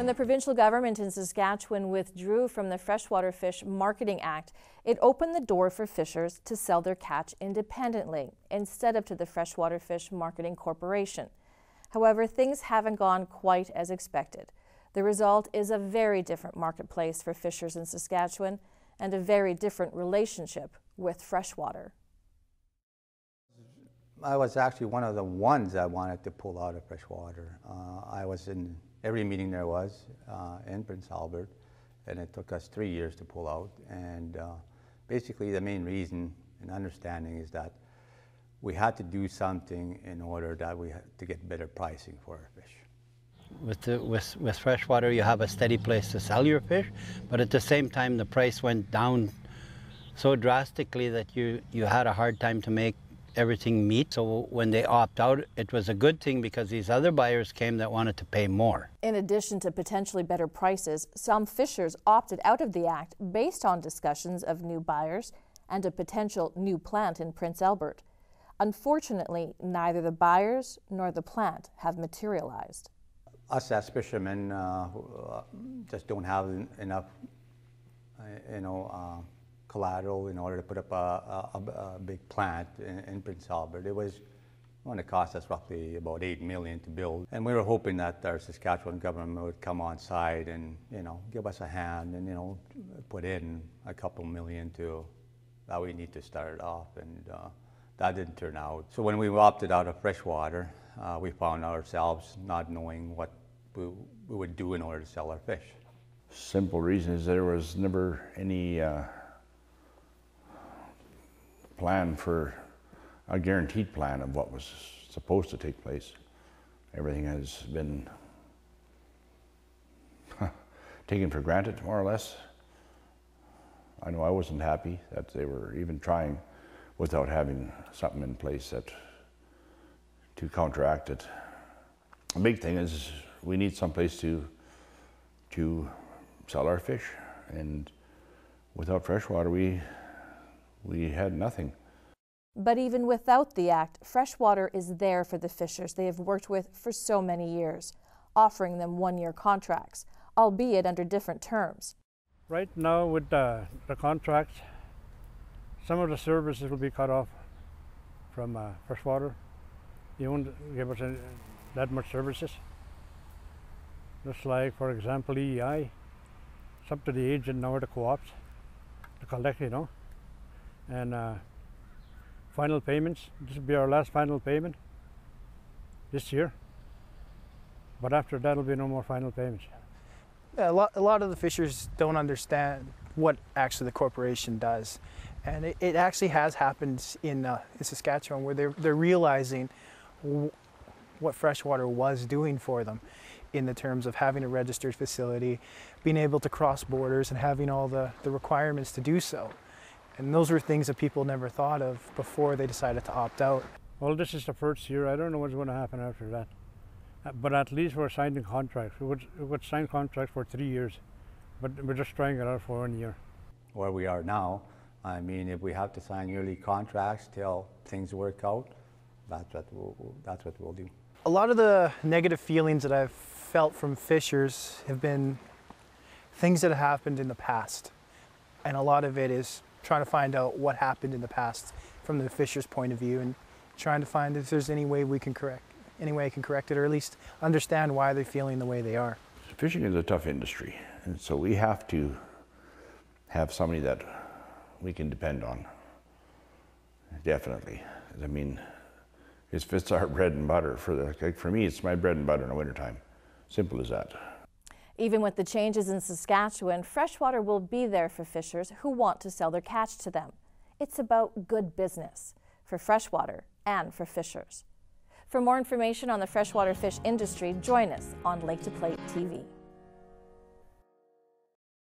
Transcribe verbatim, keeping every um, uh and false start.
When the provincial government in Saskatchewan withdrew from the Freshwater Fish Marketing Act, it opened the door for fishers to sell their catch independently instead of to the Freshwater Fish Marketing Corporation. However, things haven't gone quite as expected. The result is a very different marketplace for fishers in Saskatchewan and a very different relationship with freshwater. I was actually one of the ones that wanted to pull out of freshwater. Uh, I was in every meeting there was uh, in Prince Albert, and it took us three years to pull out. And uh, basically the main reason and understanding is that we had to do something in order that we had to get better pricing for our fish. With, the, with, with freshwater, you have a steady place to sell your fish, but at the same time the price went down so drastically that you, you had a hard time to make everything meet. So when they opt out, it was a good thing because these other buyers came that wanted to pay more. In addition to potentially better prices, some fishers opted out of the act based on discussions of new buyers and a potential new plant in Prince Albert. Unfortunately, neither the buyers nor the plant have materialized. Us as fishermen uh, just don't have enough, you know, uh, collateral in order to put up a, a, a big plant in, in Prince Albert. It was going to cost us roughly about eight million dollars to build. And we were hoping that our Saskatchewan government would come on side and, you know, give us a hand and, you know, put in a couple million to that we need to start it off. And uh, that didn't turn out. So when we opted out of freshwater, uh, we found ourselves not knowing what we, we would do in order to sell our fish. Simple reason is there was never any uh plan for a guaranteed plan of what was supposed to take place. Everything has been taken for granted, more or less. I know I wasn't happy that they were even trying without having something in place that to counteract it. The big thing is we need someplace to to sell our fish, and without freshwater we We had nothing. But even without the act, freshwater is there for the fishers they have worked with for so many years, offering them one-year contracts, albeit under different terms. Right now with uh, the contracts, some of the services will be cut off from uh, freshwater. You won't give us that much services. Just like, for example, E E I, it's up to the agent now or the co-ops to collect, you know. And uh, final payments, this will be our last final payment this year, but after that will be no more final payments. Yeah, a, lot, a lot of the fishers don't understand what actually the corporation does, and it, it actually has happened in, uh, in Saskatchewan where they're, they're realizing w what freshwater was doing for them in the terms of having a registered facility, being able to cross borders and having all the, the requirements to do so. And those were things that people never thought of before they decided to opt out. Well, this is the first year. I don't know what's going to happen after that. But at least we're signing contracts. We would, we would sign contracts for three years, but we're just trying it out for one year. Where we are now, I mean, if we have to sign yearly contracts till things work out, that's what we'll, that's what we'll do. A lot of the negative feelings that I've felt from fishers have been things that happened in the past. And a lot of it is trying to find out what happened in the past from the fisher's point of view, and trying to find if there's any way we can correct, any way I can correct it, or at least understand why they're feeling the way they are. Fishing is a tough industry, and so we have to have somebody that we can depend on, definitely. I mean, it's, it's our bread and butter. For, the, like for me, it's my bread and butter in the wintertime. Simple as that. Even with the changes in Saskatchewan, freshwater will be there for fishers who want to sell their catch to them. It's about good business for freshwater and for fishers. For more information on the freshwater fish industry, join us on Lake to Plate T V.